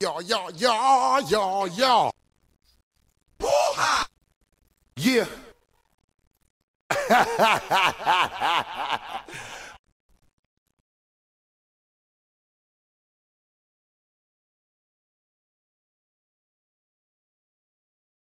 Yo. Woo-ha! Yeah.